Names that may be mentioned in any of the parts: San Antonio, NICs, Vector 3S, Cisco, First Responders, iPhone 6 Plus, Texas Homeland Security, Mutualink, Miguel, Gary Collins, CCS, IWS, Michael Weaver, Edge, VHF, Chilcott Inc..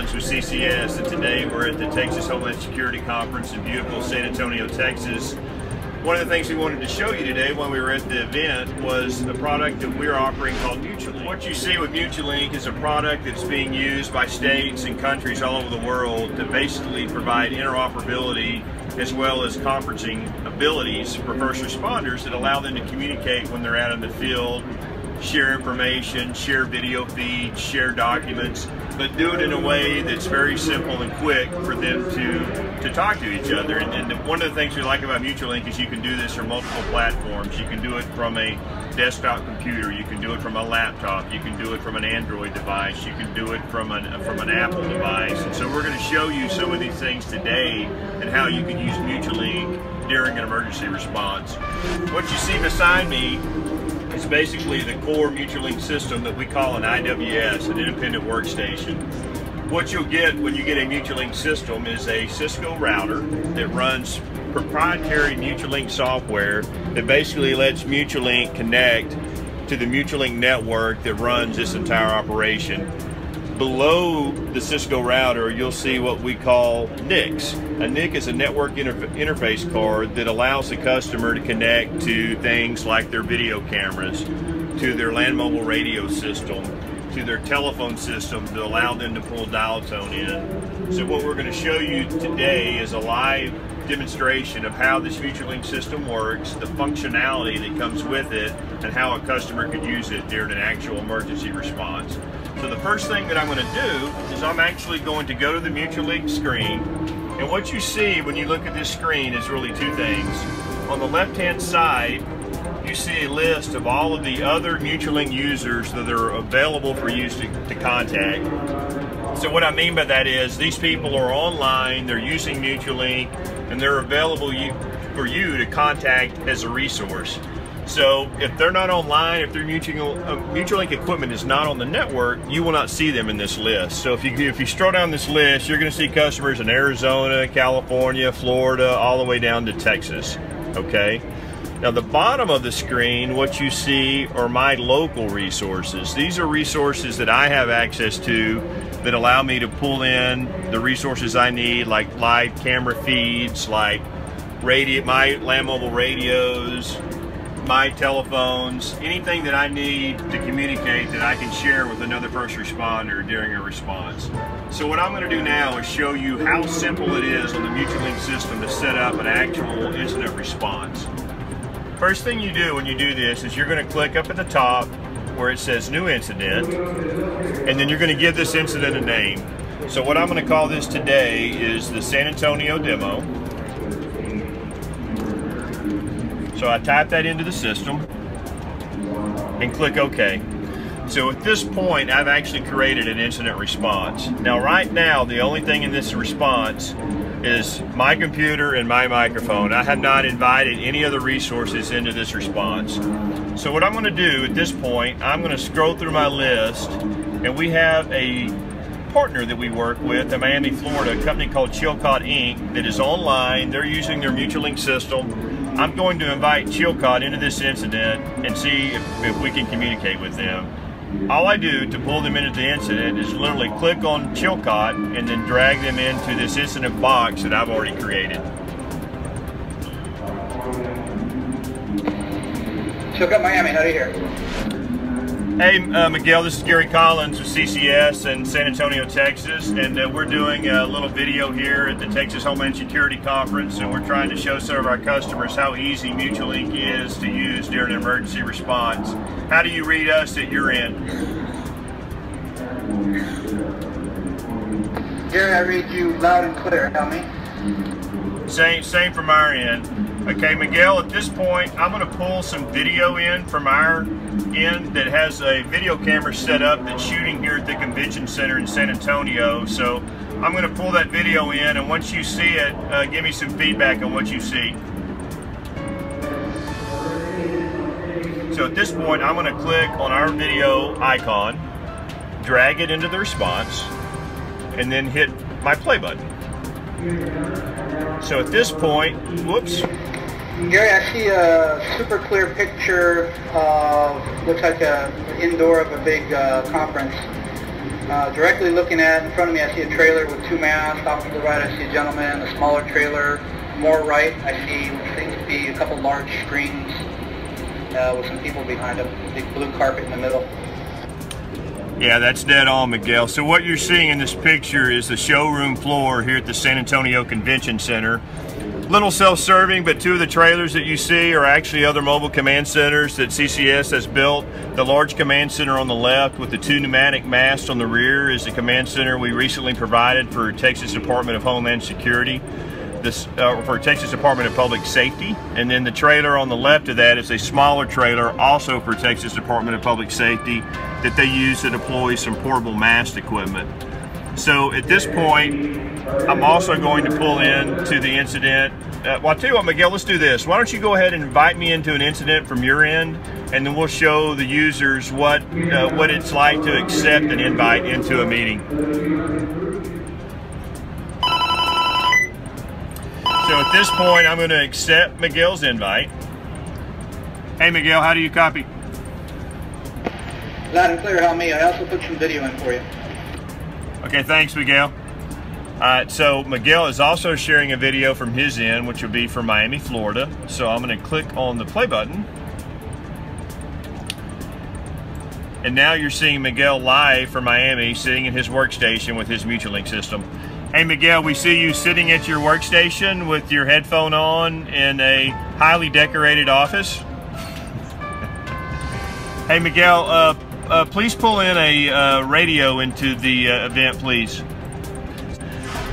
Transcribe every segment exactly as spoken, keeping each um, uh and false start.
Collins with C C S, and today we're at the Texas Homeland Security Conference in beautiful San Antonio, Texas. One of the things we wanted to show you today when we were at the event was the product that we're offering called Mutualink. What you see with Mutualink is a product that's being used by states and countries all over the world to basically provide interoperability as well as conferencing abilities for first responders that allow them to communicate when they're out in the field, share information, share video feeds, share documents, but do it in a way that's very simple and quick for them to, to talk to each other. And, and one of the things we like about Mutualink is you can do this from multiple platforms. You can do it from a desktop computer, you can do it from a laptop, you can do it from an Android device, you can do it from an, from an Apple device. And so we're going to show you some of these things today and how you can use Mutualink during an emergency response. What you see beside me, it's basically the core Mutualink system that we call an I W S, an independent workstation. What you'll get when you get a Mutualink system is a Cisco router that runs proprietary Mutualink software that basically lets Mutualink connect to the Mutualink network that runs this entire operation. Below the Cisco router, you'll see what we call N I Cs. A N I C is a network interf interface card that allows the customer to connect to things like their video cameras, to their land mobile radio system, to their telephone system to allow them to pull dial tone in. So what we're going to show you today is a live demonstration of how this Mutualink system works, the functionality that comes with it, and how a customer could use it during an actual emergency response. So the first thing that I'm going to do is I'm actually going to go to the Mutualink screen, and what you see when you look at this screen is really two things. On the left-hand side, you see a list of all of the other Mutualink users that are available for you to, to contact. So what I mean by that is these people are online, they're using Mutualink, and they're available you, for you to contact as a resource. So if they're not online, if their Mutualink equipment is not on the network, you will not see them in this list. So if you, if you scroll down this list, you're going to see customers in Arizona, California, Florida, all the way down to Texas. Okay? Now the bottom of the screen, what you see are my local resources. These are resources that I have access to that allow me to pull in the resources I need, like live camera feeds, like radio, my land mobile radios, my telephones, anything that I need to communicate that I can share with another first responder during a response. So what I'm going to do now is show you how simple it is on the Mutualink system to set up an actual incident response. First thing you do when you do this is you're going to click up at the top where it says New Incident, and then you're going to give this incident a name. So what I'm going to call this today is the San Antonio Demo. So I type that into the system and click OK. So at this point, I've actually created an incident response. Now right now, the only thing in this response is my computer and my microphone. I have not invited any other resources into this response. So what I'm going to do at this point, I'm going to scroll through my list, and we have a partner that we work with in Miami, Florida, a company called Chilcott Incorporated that is online. They're using their Mutualink system. I'm going to invite Chilcott into this incident and see if, if we can communicate with them. All I do to pull them into the incident is literally click on Chilcott and then drag them into this incident box that I've already created. Chilcott Miami, how do you hear? Hey, uh, Miguel, this is Gary Collins with C C S in San Antonio, Texas, and uh, we're doing a little video here at the Texas Homeland Security Conference, and we're trying to show some of our customers how easy Mutualink is to use during an emergency response. How do you read us at your end? Gary, I read you loud and clear. Help me. Same, same from our end. Okay, Miguel, at this point, I'm going to pull some video in from our end that has a video camera set up that's shooting here at the Convention Center in San Antonio. So I'm going to pull that video in, and once you see it, uh, give me some feedback on what you see. So at this point, I'm going to click on our video icon, drag it into the response, and then hit my play button. So at this point, whoops. Gary, I see a super clear picture of, looks like a, an indoor of a big uh, conference. Uh, directly looking at, in front of me I see a trailer with two masts. Off to the right I see a gentleman, a smaller trailer. More right I see what seems to be a couple large screens uh, with some people behind them. Big blue carpet in the middle. Yeah, that's dead on, Miguel. So what you're seeing in this picture is the showroom floor here at the San Antonio Convention Center. Little self-serving, but two of the trailers that you see are actually other mobile command centers that C C S has built. The large command center on the left with the two pneumatic masts on the rear is the command center we recently provided for Texas Department of Homeland Security. This, uh, for Texas Department of Public Safety, and then the trailer on the left of that is a smaller trailer also for Texas Department of Public Safety that they use to deploy some portable mast equipment. So at this point I'm also going to pull in to the incident. Uh, well, I'll tell you what, Miguel, let's do this. Why don't you go ahead and invite me into an incident from your end, and then we'll show the users what, uh, what it's like to accept an invite into a meeting. So at this point, I'm going to accept Miguel's invite. Hey, Miguel, how do you copy? Loud and clear, how me. I also put some video in for you. Okay, thanks, Miguel. All right, so Miguel is also sharing a video from his end, which will be from Miami, Florida. So I'm going to click on the play button. And now you're seeing Miguel live from Miami, sitting in his workstation with his Mutualink system. Hey Miguel, we see you sitting at your workstation with your headphone on in a highly decorated office. Hey Miguel, uh, uh, please pull in a uh, radio into the uh, event, please.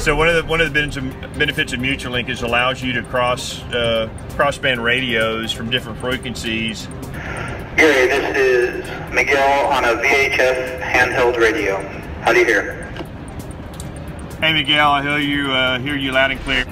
So one of the one of the benefits of Mutualink is allows you to cross uh, crossband radios from different frequencies. Gary, this is Miguel on a V H F handheld radio. How do you hear? Hey Miguel, I hear you, uh, hear you loud and clear.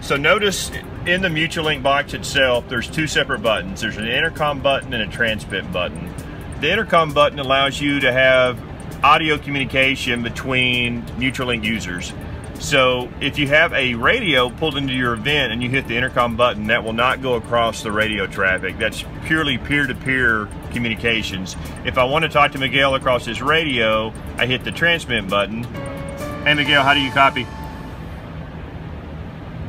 So notice in the Mutualink box itself, there's two separate buttons. There's an intercom button and a transmit button. The intercom button allows you to have audio communication between Mutualink users. So if you have a radio pulled into your event and you hit the intercom button, that will not go across the radio traffic. That's purely peer-to-peer communications. If I want to talk to Miguel across his radio, I hit the transmit button. Hey Miguel, how do you copy?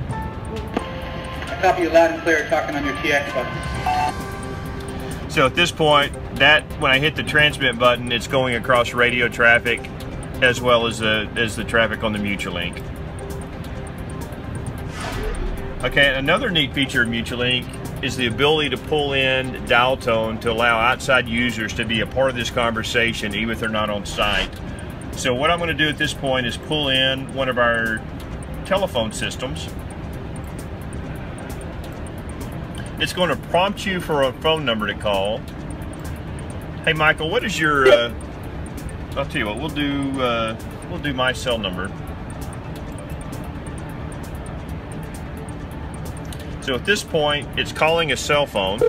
I copy you loud and clear, talking on your T X button. So at this point, that when I hit the transmit button, it's going across radio traffic as well as the as the traffic on the Mutualink. Okay, another neat feature of Mutualink is the ability to pull in dial tone to allow outside users to be a part of this conversation, even if they're not on site. So what I'm going to do at this point is pull in one of our telephone systems. It's going to prompt you for a phone number to call. Hey Michael, what is your? Uh, I'll tell you what. We'll do. Uh, we'll do my cell number. So at this point, it's calling a cell phone.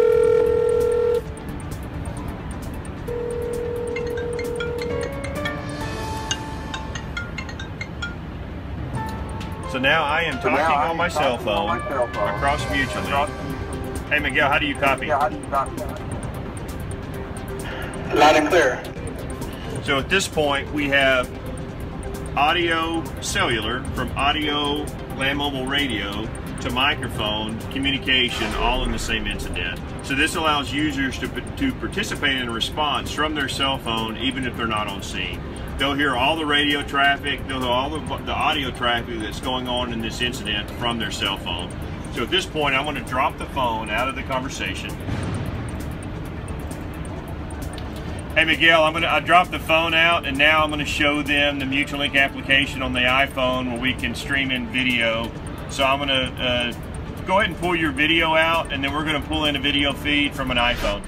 So now I am talking, so I am on, my talking cell phone, on my cell phone across Mutualink. Hey Miguel, how do you copy? Yeah, how do you copy? Loud and clear. So at this point we have audio cellular from audio land mobile radio to microphone communication all in the same incident. So this allows users to, to participate in a response from their cell phone even if they're not on scene. They'll hear all the radio traffic, they'll hear all the, the audio traffic that's going on in this incident from their cell phone. So at this point, I'm going to drop the phone out of the conversation. Hey Miguel, I'm going to I dropped the phone out, and now I'm going to show them the Mutualink application on the iPhone where we can stream in video. So I'm going to uh, go ahead and pull your video out, and then we're going to pull in a video feed from an iPhone.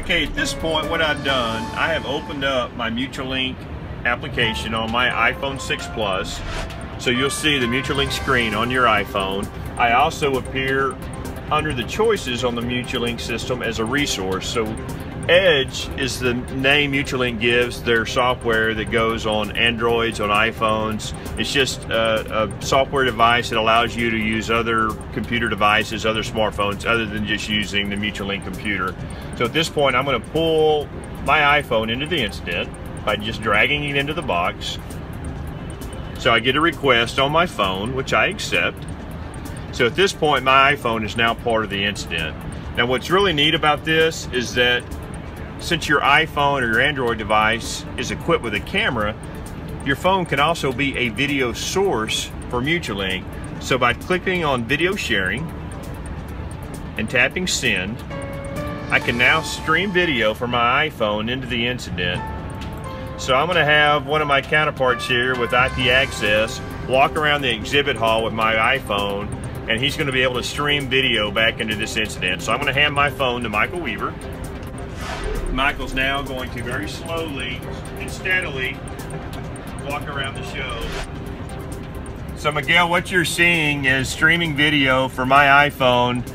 Okay, at this point, what I've done, I have opened up my Mutualink application on my iPhone six Plus. So you'll see the Mutualink screen on your iPhone. I also appear under the choices on the Mutualink system as a resource. So Edge is the name Mutualink gives their software that goes on Androids, on iPhones. It's just a, a software device that allows you to use other computer devices, other smartphones, other than just using the Mutualink computer. So at this point, I'm going to pull my iPhone into the incident. by just dragging it into the box. So I get a request on my phone, which I accept. So at this point, my iPhone is now part of the incident. Now what's really neat about this is that since your iPhone or your Android device is equipped with a camera, your phone can also be a video source for Mutualink. So by clicking on video sharing and tapping send, I can now stream video from my iPhone into the incident. So I'm gonna have one of my counterparts here with I P access walk around the exhibit hall with my iPhone, and he's gonna be able to stream video back into this incident. So I'm gonna hand my phone to Michael Weaver. Michael's now going to very slowly and steadily walk around the show. So Miguel, what you're seeing is streaming video for my iPhone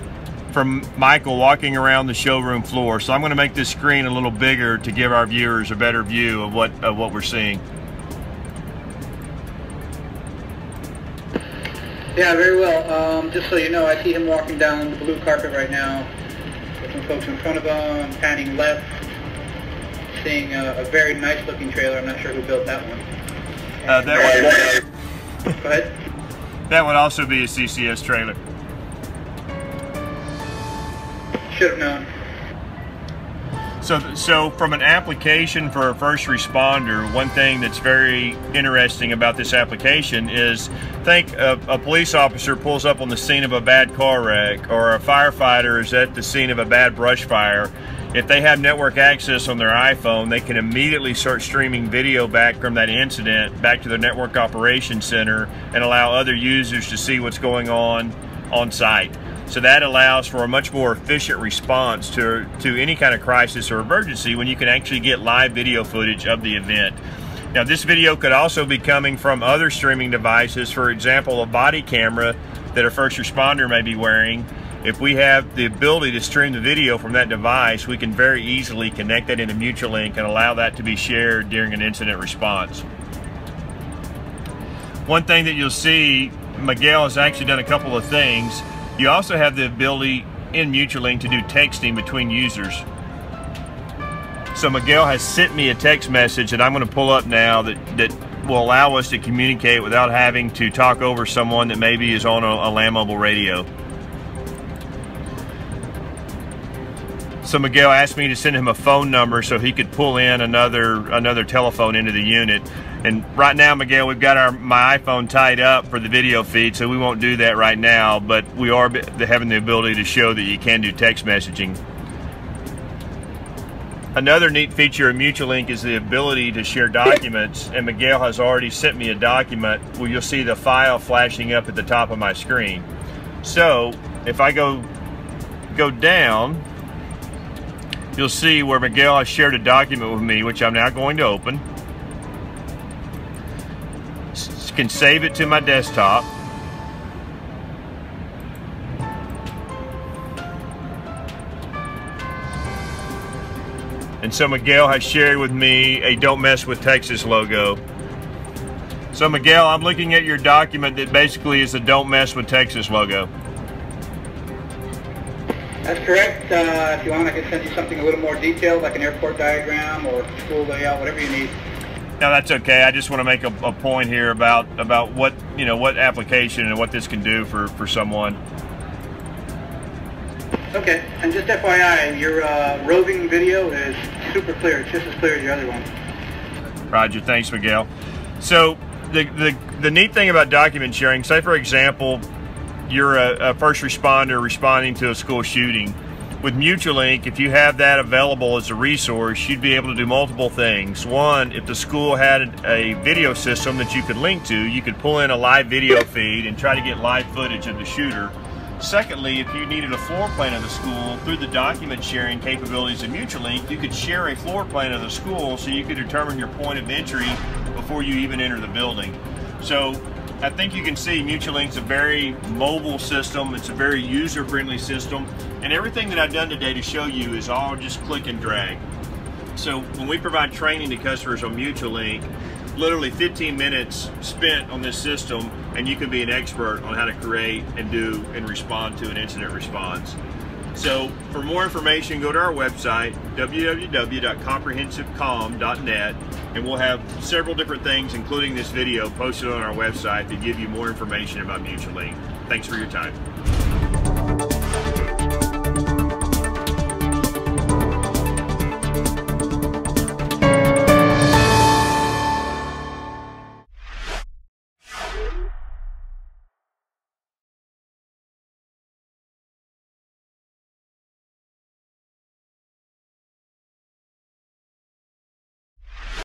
from Michael walking around the showroom floor. So I'm gonna make this screen a little bigger to give our viewers a better view of what, of what we're seeing. Yeah, very well. Um, just so you know, I see him walking down the blue carpet right now with some folks in front of him, panning left, seeing a, a very nice looking trailer. I'm not sure who built that one. Uh, that, would, Go ahead. That would also be a C C S trailer. Should have known. So, so from an application for a first responder, one thing that's very interesting about this application is, think a, a police officer pulls up on the scene of a bad car wreck, or a firefighter is at the scene of a bad brush fire. If they have network access on their iPhone, they can immediately start streaming video back from that incident back to their network operations center and allow other users to see what's going on on site. So that allows for a much more efficient response to, to any kind of crisis or emergency when you can actually get live video footage of the event. Now this video could also be coming from other streaming devices, for example, a body camera that a first responder may be wearing. If we have the ability to stream the video from that device, we can very easily connect that into Mutualink and allow that to be shared during an incident response. One thing that you'll see, Miguel has actually done a couple of things. You also have the ability in Mutualink to do texting between users. So Miguel has sent me a text message that I'm going to pull up now that, that will allow us to communicate without having to talk over someone that maybe is on a, a land mobile radio. So Miguel asked me to send him a phone number so he could pull in another another telephone into the unit. And right now, Miguel, we've got our my iPhone tied up for the video feed, so we won't do that right now, but we are having the ability to show that you can do text messaging. Another neat feature of Mutualink is the ability to share documents, and Miguel has already sent me a document where you'll see the file flashing up at the top of my screen. So if I go go down, you'll see where Miguel has shared a document with me, which I'm now going to open. S- can save it to my desktop. And so Miguel has shared with me a Don't Mess with Texas logo. So Miguel, I'm looking at your document that basically is the Don't Mess with Texas logo. That's correct. Uh, if you want, I can send you something a little more detailed, like an airport diagram or school layout, whatever you need. No, that's okay. I just want to make a, a point here about about what you know, what application and what this can do for for someone. Okay. And just F Y I, your uh, roving video is super clear. It's just as clear as your other one. Roger. Thanks, Miguel. So the the the neat thing about document sharing, say for example, you're a, a first responder responding to a school shooting. With Mutualink, if you have that available as a resource, you'd be able to do multiple things. One, if the school had a video system that you could link to, you could pull in a live video feed and try to get live footage of the shooter. Secondly, if you needed a floor plan of the school, through the document sharing capabilities of Mutualink, you could share a floor plan of the school so you could determine your point of entry before you even enter the building. So I think you can see Mutualink's a very mobile system. It's a very user-friendly system. And everything that I've done today to show you is all just click and drag. So when we provide training to customers on Mutualink, literally fifteen minutes spent on this system, and you can be an expert on how to create and do and respond to an incident response. So for more information, go to our website, w w w dot comprehensive com dot net. and we'll have several different things, including this video, posted on our website to give you more information about Mutualink. Thanks for your time.